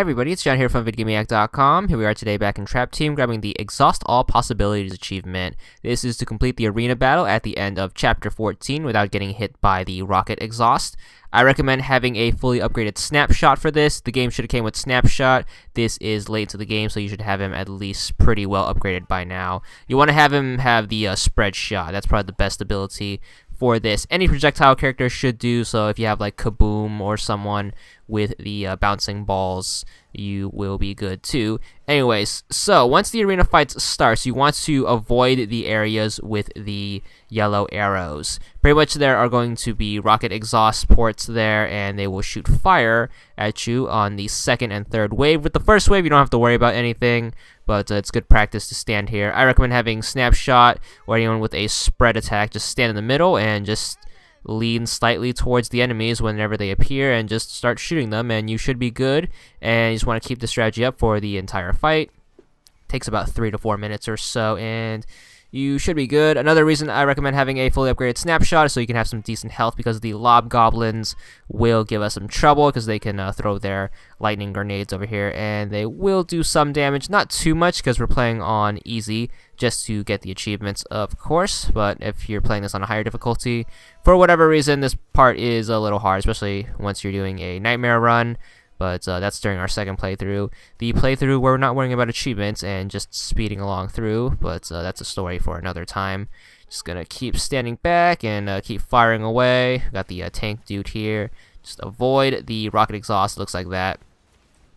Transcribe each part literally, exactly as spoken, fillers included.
Hey everybody, it's John here from VidGamiac dot com. Here we are today back in Trap Team grabbing the Exhaust All Possibilities achievement. This is to complete the arena battle at the end of Chapter fourteen without getting hit by the rocket exhaust. I recommend having a fully upgraded Snapshot for this. The game should have came with Snapshot. This is late to the game, so you should have him at least pretty well upgraded by now. You want to have him have the uh, Spread Shot. That's probably the best ability for this. Any projectile character should do, so if you have like Kaboom or someone with the uh, bouncing balls, you will be good too. Anyways, so once the arena fight starts, you want to avoid the areas with the yellow arrows. Pretty much there are going to be rocket exhaust ports there, and they will shoot fire at you on the second and third wave. With the first wave, you don't have to worry about anything, but uh, it's good practice to stand here. I recommend having Snapshot or anyone with a spread attack just stand in the middle and just lean slightly towards the enemies whenever they appear and just start shooting them, and you should be good. And you just want to keep the strategy up for the entire fight. It takes about three to four minutes or so, and you should be good. Another reason I recommend having a fully upgraded Snapshot is so you can have some decent health, because the lob goblins will give us some trouble because they can uh, throw their lightning grenades over here, and they will do some damage. Not too much because we're playing on easy just to get the achievements, of course, but if you're playing this on a higher difficulty, for whatever reason, this part is a little hard, especially once you're doing a nightmare run. But uh, that's during our second playthrough. The playthrough where we're not worrying about achievements and just speeding along through, but uh, that's a story for another time. Just gonna keep standing back and uh, keep firing away. Got the uh, tank dude here. Just avoid the rocket exhaust, looks like that.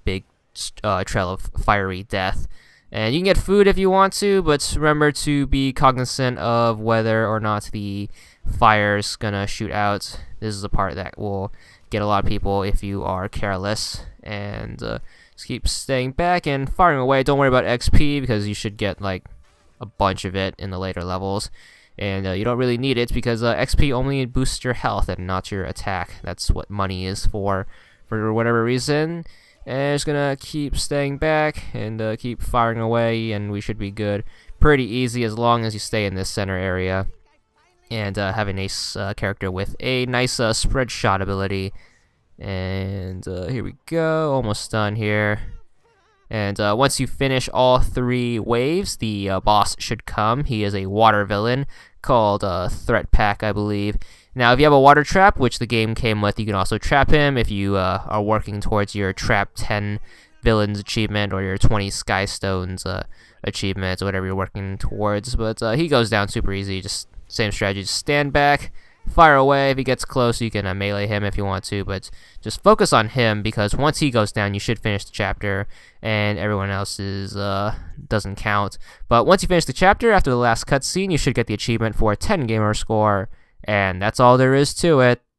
Big uh, trail of fiery death. And you can get food if you want to, but remember to be cognizant of whether or not the fire's gonna shoot out. This is the part that will get a lot of people if you are careless. And uh, just keep staying back and firing away. Don't worry about X P, because you should get like a bunch of it in the later levels. And uh, you don't really need it, because uh, X P only boosts your health and not your attack. That's what money is for, for whatever reason. And just gonna keep staying back and uh, keep firing away, and we should be good. Pretty easy as long as you stay in this center area. And uh, have a nice uh, character with a nice uh, spread shot ability. And uh, here we go, almost done here. And uh, once you finish all three waves, the uh, boss should come. He is a water villain called uh, Threat Pack, I believe. Now, if you have a water trap, which the game came with, you can also trap him if you uh, are working towards your Trap ten Villains achievement or your twenty Sky Stones uh, achievements, or whatever you're working towards. But uh, he goes down super easy. Just same strategy. Just stand back, fire away. If he gets close, you can uh, melee him if you want to. But just focus on him, because once he goes down, you should finish the chapter, and everyone else is uh, doesn't count. But once you finish the chapter, after the last cutscene, you should get the achievement for ten gamer score. And that's all there is to it.